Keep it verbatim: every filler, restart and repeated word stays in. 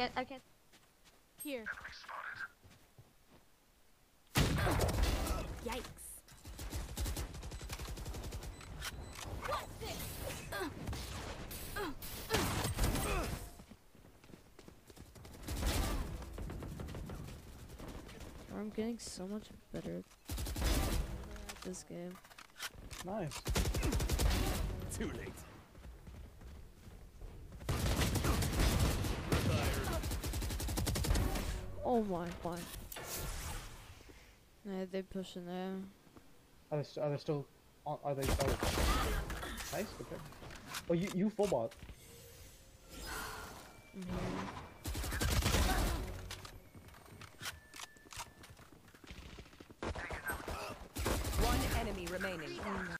can't. I can't. Here. Yikes. What's this? Uh, uh, uh. I'm getting so much better at this game. Nice. Too late. Oh my god. No, they're pushing there. Are they, st are they still on, are they still nice? Okay. Oh, you, you full bot. Mm-hmm. One enemy remaining.